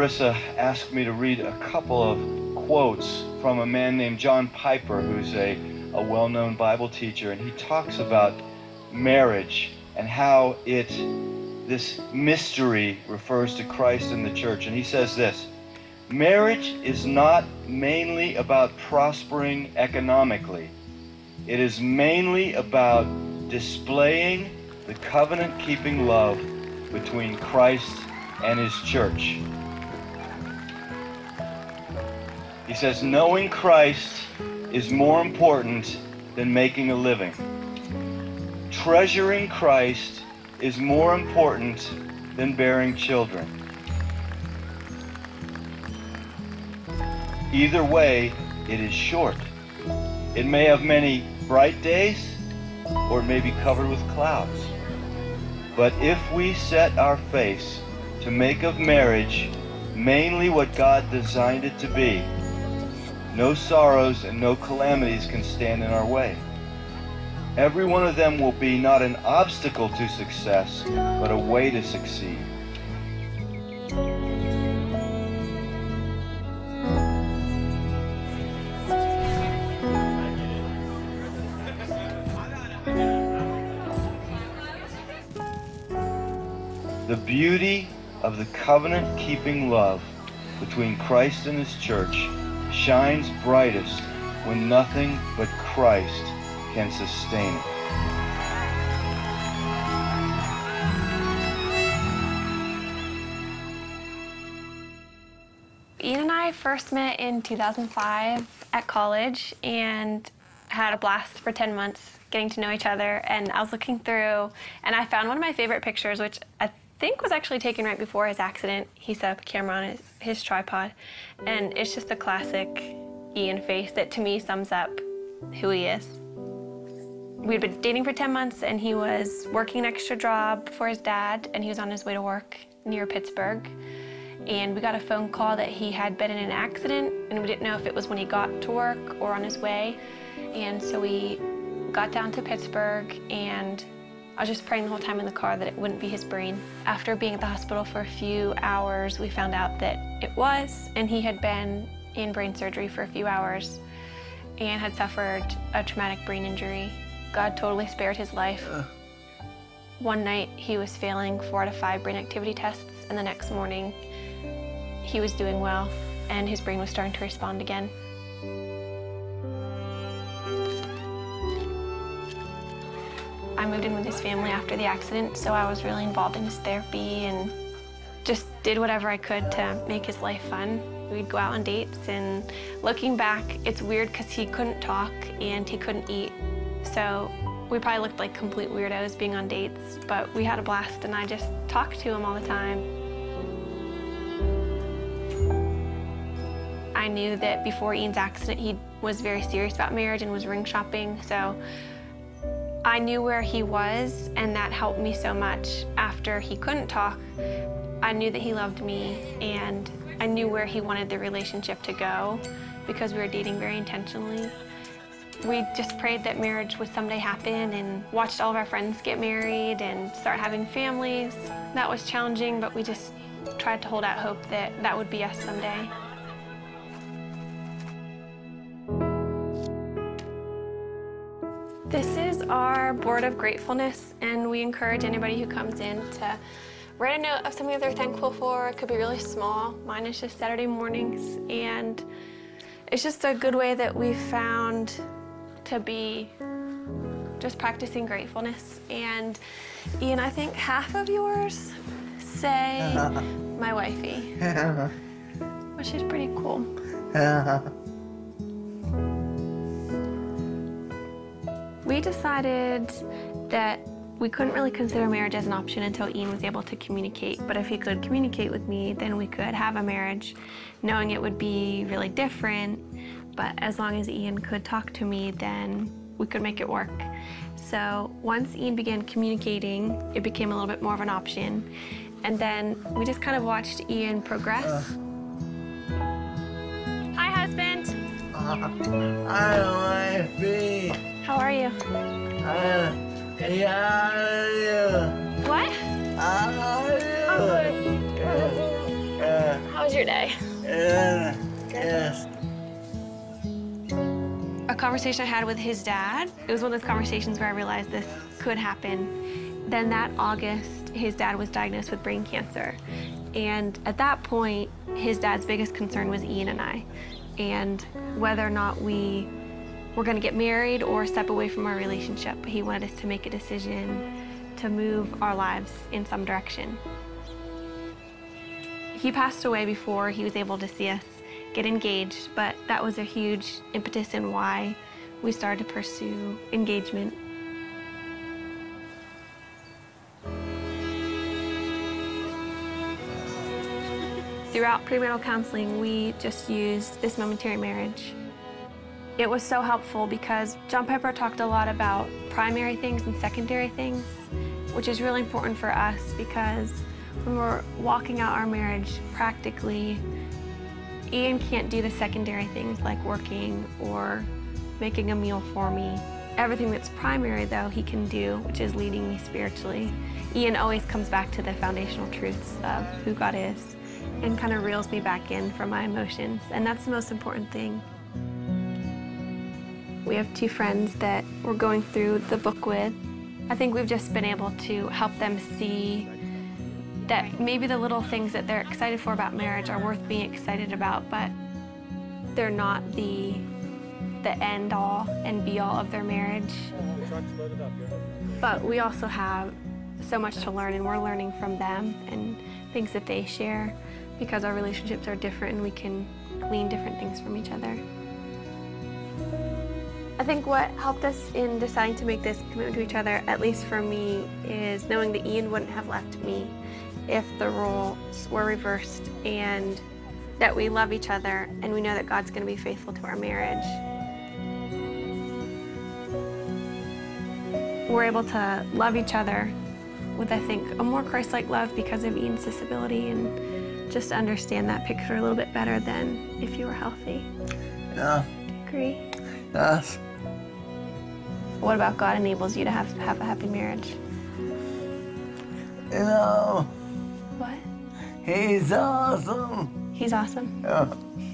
Larissa asked me to read a couple of quotes from a man named John Piper, who's a well-known Bible teacher, and he talks about marriage and how this mystery refers to Christ and the church. And he says this: marriage is not mainly about prospering economically. It is mainly about displaying the covenant-keeping love between Christ and His church. He says, knowing Christ is more important than making a living. Treasuring Christ is more important than bearing children. Either way, it is short. It may have many bright days, or it may be covered with clouds. But if we set our face to make of marriage mainly what God designed it to be, no sorrows and no calamities can stand in our way. Every one of them will be not an obstacle to success, but a way to succeed. The beauty of the covenant-keeping love between Christ and His church shines brightest when nothing but Christ can sustain it. Ian and I first met in 2005 at college and had a blast for 10 months getting to know each other. And I was looking through and I found one of my favorite pictures, which I think was actually taken right before his accident. He set up a camera on his tripod, and it's just a classic Ian face that to me sums up who he is. We'd been dating for 10 months and he was working an extra job for his dad, and he was on his way to work near Pittsburgh. And we got a phone call that he had been in an accident, and we didn't know if it was when he got to work or on his way. And so we got down to Pittsburgh, and I was just praying the whole time in the car that it wouldn't be his brain. After being at the hospital for a few hours, we found out that it was, and he had been in brain surgery for a few hours and had suffered a traumatic brain injury. God totally spared his life. One night, he was failing 4 out of 5 brain activity tests, and the next morning, he was doing well, and his brain was starting to respond again. I moved in with his family after the accident, so I was really involved in his therapy and just did whatever I could to make his life fun. We'd go out on dates, and looking back, it's weird because he couldn't talk and he couldn't eat. So we probably looked like complete weirdos being on dates, but we had a blast, and I just talked to him all the time. I knew that before Ian's accident, he was very serious about marriage and was ring shopping, so I knew where he was, and that helped me so much. After he couldn't talk, I knew that he loved me, and I knew where he wanted the relationship to go because we were dating very intentionally. We just prayed that marriage would someday happen and watched all of our friends get married and start having families. That was challenging, but we just tried to hold out hope that that would be us someday. This is our board of gratefulness, and we encourage anybody who comes in to write a note of something that they're thankful for. It could be really small. Mine is just Saturday mornings, and it's just a good way that we've found to be just practicing gratefulness. And Ian, I think half of yours say my wifey, which is pretty cool. We decided that we couldn't really consider marriage as an option until Ian was able to communicate. But if he could communicate with me, then we could have a marriage, knowing it would be really different. But as long as Ian could talk to me, then we could make it work. So once Ian began communicating, it became a little bit more of an option. And then we just kind of watched Ian progress. Hi, husband. Hi, wifey. How are you? How are you? What? How are you? I'm good. How was your day? Yes. A conversation I had with his dad, it was one of those conversations where I realized this could happen. Then that August, his dad was diagnosed with brain cancer. And at that point, his dad's biggest concern was Ian and I, and whether or not we were gonna get married or step away from our relationship. He wanted us to make a decision to move our lives in some direction. He passed away before he was able to see us get engaged, but that was a huge impetus in why we started to pursue engagement. Throughout premarital counseling, we just used This Momentary Marriage. It was so helpful because John Piper talked a lot about primary things and secondary things, which is really important for us because when we're walking out our marriage practically, Ian can't do the secondary things like working or making a meal for me. Everything that's primary, though, he can do, which is leading me spiritually. Ian always comes back to the foundational truths of who God is and kind of reels me back in from my emotions, and that's the most important thing. We have two friends that we're going through the book with. I think we've just been able to help them see that maybe the little things that they're excited for about marriage are worth being excited about, but they're not the end-all and be-all of their marriage. But we also have so much to learn, and we're learning from them and things that they share because our relationships are different and we can glean different things from each other. I think what helped us in deciding to make this commitment to each other, at least for me, is knowing that Ian wouldn't have left me if the roles were reversed, and that we love each other and we know that God's going to be faithful to our marriage. We're able to love each other with, I think, a more Christ-like love because of Ian's disability, and just understand that picture a little bit better than if you were healthy. Yeah. Do you agree? Yes. What about God enables you to have a happy marriage? You know. What? He's awesome. He's awesome? Yeah.